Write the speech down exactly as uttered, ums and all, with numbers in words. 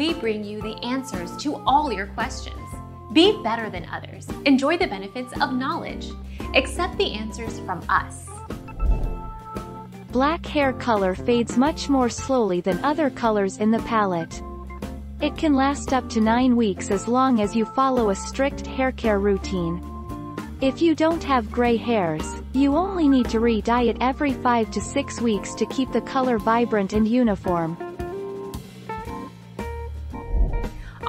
we bring you the answers to all your questions. Be better than others. Enjoy the benefits of knowledge. Accept the answers from us. Black hair color fades much more slowly than other colors in the palette. It can last up to nine weeks as long as you follow a strict haircare routine. If you don't have gray hairs, you only need to re-dye it every five to six weeks to keep the color vibrant and uniform.